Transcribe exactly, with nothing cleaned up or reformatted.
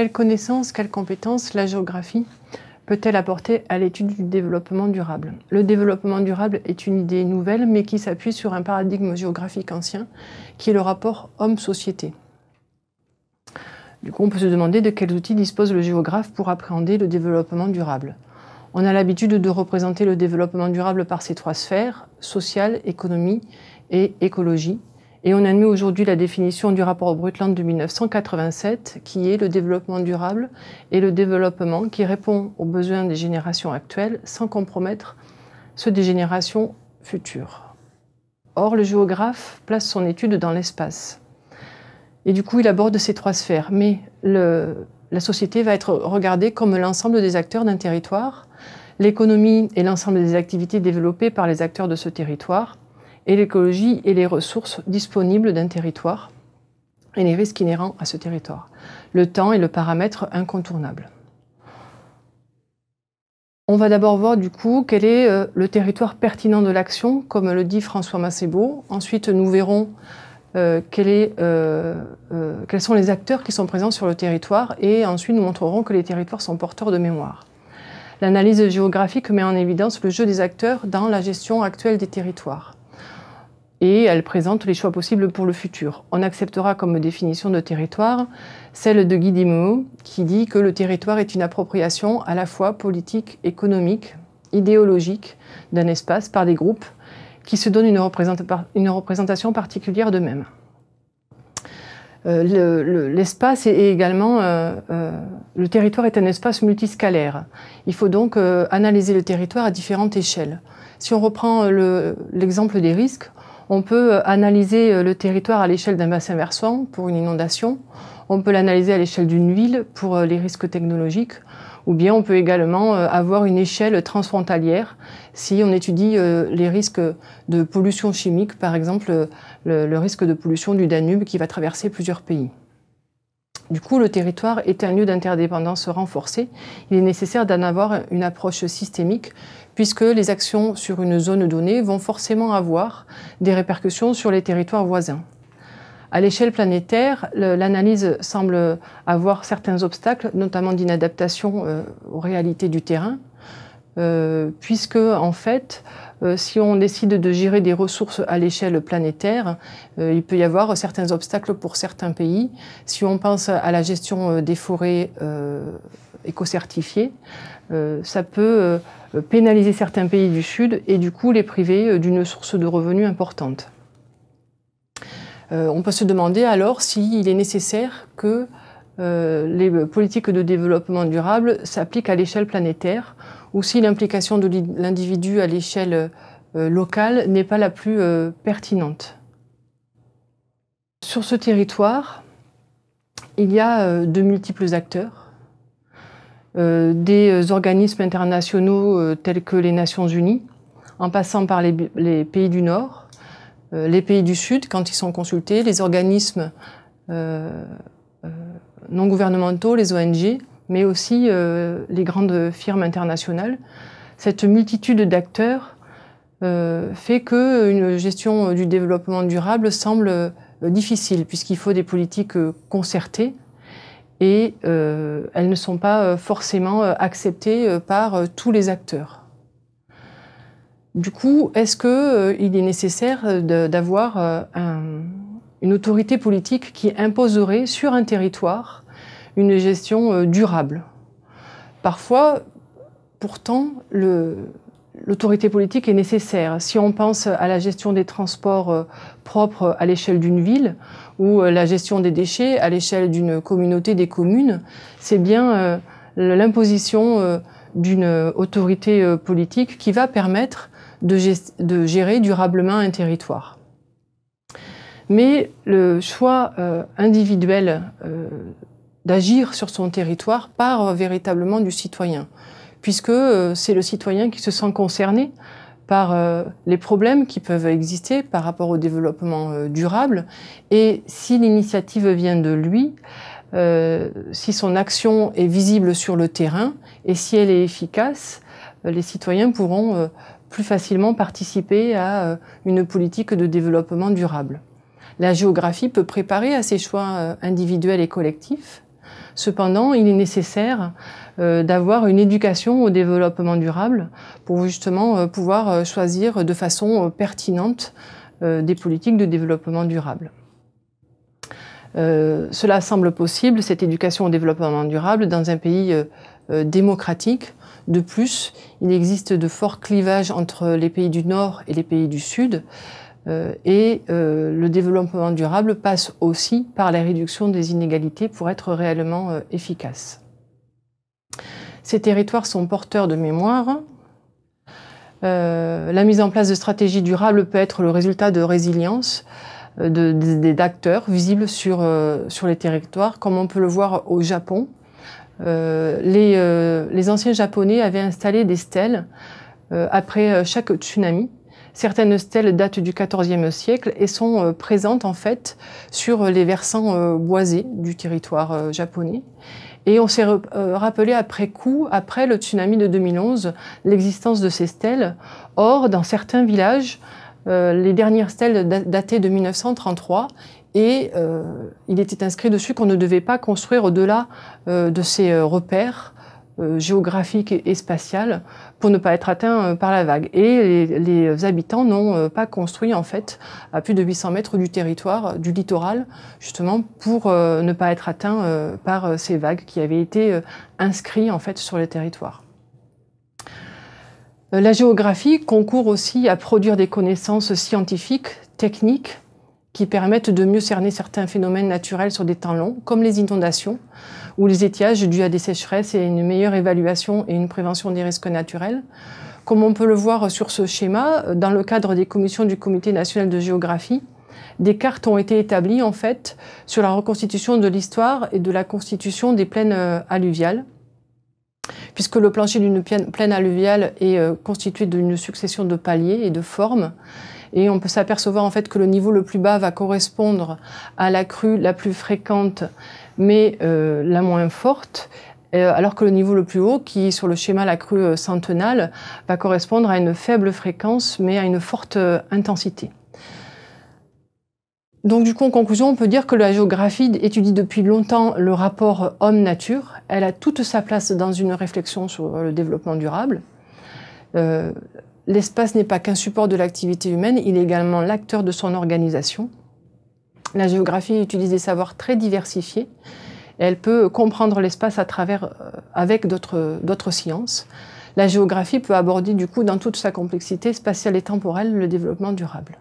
Quelles connaissances, quelles compétences la géographie peut-elle apporter à l'étude du développement durable? Le développement durable est une idée nouvelle, mais qui s'appuie sur un paradigme géographique ancien, qui est le rapport homme-société. Du coup, on peut se demander de quels outils dispose le géographe pour appréhender le développement durable. On a l'habitude de représenter le développement durable par ces trois sphères, sociale, économie et écologie. Et on admet aujourd'hui la définition du rapport Brundtland de mille neuf cent quatre-vingt-sept, qui est le développement durable et le développement qui répond aux besoins des générations actuelles sans compromettre ceux des générations futures. Or, le géographe place son étude dans l'espace. Et du coup, il aborde ces trois sphères. Mais le, la société va être regardée comme l'ensemble des acteurs d'un territoire, l'économie et l'ensemble des activités développées par les acteurs de ce territoire, et l'écologie et les ressources disponibles d'un territoire et les risques inhérents à ce territoire. Le temps est le paramètre incontournable. On va d'abord voir du coup quel est le territoire pertinent de l'action, comme le dit François Massebo. Ensuite, nous verrons euh, quel est, euh, euh, quels sont les acteurs qui sont présents sur le territoire et ensuite nous montrerons que les territoires sont porteurs de mémoire. L'analyse géographique met en évidence le jeu des acteurs dans la gestion actuelle des territoires. Et elle présente les choix possibles pour le futur. On acceptera comme définition de territoire celle de Guy Dimo, qui dit que le territoire est une appropriation à la fois politique, économique, idéologique d'un espace par des groupes qui se donnent une représentation particulière d'eux-mêmes. Euh, l'espace le, le, est également... Euh, euh, le territoire est un espace multiscalaire. Il faut donc euh, analyser le territoire à différentes échelles. Si on reprend le, l'exemple des risques, on peut analyser le territoire à l'échelle d'un bassin versant pour une inondation, on peut l'analyser à l'échelle d'une ville pour les risques technologiques, ou bien on peut également avoir une échelle transfrontalière si on étudie les risques de pollution chimique, par exemple le, le risque de pollution du Danube qui va traverser plusieurs pays. Du coup, le territoire est un lieu d'interdépendance renforcée. Il est nécessaire d'en avoir une approche systémique, puisque les actions sur une zone donnée vont forcément avoir des répercussions sur les territoires voisins. À l'échelle planétaire, l'analyse semble avoir certains obstacles, notamment d'inadaptation aux réalités du terrain, puisque, en fait, si on décide de gérer des ressources à l'échelle planétaire, il peut y avoir certains obstacles pour certains pays. Si on pense à la gestion des forêts euh, éco-certifiées, euh, ça peut euh, pénaliser certains pays du Sud et du coup les priver d'une source de revenus importante. Euh, on peut se demander alors s'il est nécessaire que euh, les politiques de développement durable s'appliquent à l'échelle planétaire, ou si l'implication de l'individu à l'échelle locale n'est pas la plus pertinente. Sur ce territoire, il y a de multiples acteurs, des organismes internationaux tels que les Nations Unies, en passant par les pays du Nord, les pays du Sud quand ils sont consultés, les organismes non gouvernementaux, les O N G, mais aussi euh, les grandes firmes internationales. Cette multitude d'acteurs euh, fait qu'une gestion du développement durable semble euh, difficile, puisqu'il faut des politiques euh, concertées, et euh, elles ne sont pas euh, forcément euh, acceptées euh, par euh, tous les acteurs. Du coup, est-ce qu'il euh, est nécessaire d'avoir euh, un, une autorité politique qui imposerait sur un territoire une gestion durable? Parfois, pourtant, l'autorité politique est nécessaire. Si on pense à la gestion des transports propres à l'échelle d'une ville ou la gestion des déchets à l'échelle d'une communauté des communes, c'est bien euh, l'imposition euh, d'une autorité euh, politique qui va permettre de, de gérer durablement un territoire. Mais le choix euh, individuel euh, d'agir sur son territoire part véritablement du citoyen, puisque c'est le citoyen qui se sent concerné par les problèmes qui peuvent exister par rapport au développement durable. Et si l'initiative vient de lui, euh, si son action est visible sur le terrain et si elle est efficace, les citoyens pourront plus facilement participer à une politique de développement durable. La géographie peut préparer à ces choix individuels et collectifs, Cependant, il est nécessaire euh, d'avoir une éducation au développement durable pour justement euh, pouvoir choisir de façon euh, pertinente euh, des politiques de développement durable. Euh, cela semble possible, cette éducation au développement durable, dans un pays euh, euh, démocratique. De plus, il existe de forts clivages entre les pays du Nord et les pays du Sud. Euh, et euh, le développement durable passe aussi par la réduction des inégalités pour être réellement euh, efficace. Ces territoires sont porteurs de mémoire. Euh, la mise en place de stratégies durables peut être le résultat de résilience euh, de, de, d'acteurs visibles sur, euh, sur les territoires, comme on peut le voir au Japon. Euh, les, euh, les anciens japonais avaient installé des stèles euh, après euh, chaque tsunami. Certaines stèles datent du quatorzième siècle et sont présentes en fait sur les versants boisés du territoire japonais. Et on s'est rappelé après coup, après le tsunami de deux mille onze, l'existence de ces stèles. Or, dans certains villages, les dernières stèles dataient de mille neuf cent trente-trois et il était inscrit dessus qu'on ne devait pas construire au-delà de ces repères géographique et spatiale pour ne pas être atteint par la vague. Et les, les habitants n'ont pas construit en fait à plus de huit cents mètres du territoire, du littoral, justement pour euh, ne pas être atteint euh, par ces vagues qui avaient été euh, inscrites en fait sur le territoire. La géographie concourt aussi à produire des connaissances scientifiques, techniques, qui permettent de mieux cerner certains phénomènes naturels sur des temps longs, comme les inondations ou les étiages dus à des sécheresses et une meilleure évaluation et une prévention des risques naturels. Comme on peut le voir sur ce schéma, dans le cadre des commissions du Comité national de géographie, des cartes ont été établies en fait sur la reconstitution de l'histoire et de la constitution des plaines alluviales, puisque le plancher d'une plaine alluviale est constitué d'une succession de paliers et de formes. Et on peut s'apercevoir en fait que le niveau le plus bas va correspondre à la crue la plus fréquente, mais euh, la moins forte, euh, alors que le niveau le plus haut, qui est sur le schéma la crue centennale, va correspondre à une faible fréquence, mais à une forte euh, intensité. Donc du coup, en conclusion, on peut dire que la géographie étudie depuis longtemps le rapport homme-nature. Elle a toute sa place dans une réflexion sur le développement durable. Euh, L'espace n'est pas qu'un support de l'activité humaine, il est également l'acteur de son organisation. La géographie utilise des savoirs très diversifiés. Elle peut comprendre l'espace à travers, avec d'autres d'autres sciences. La géographie peut aborder du coup dans toute sa complexité spatiale et temporelle le développement durable.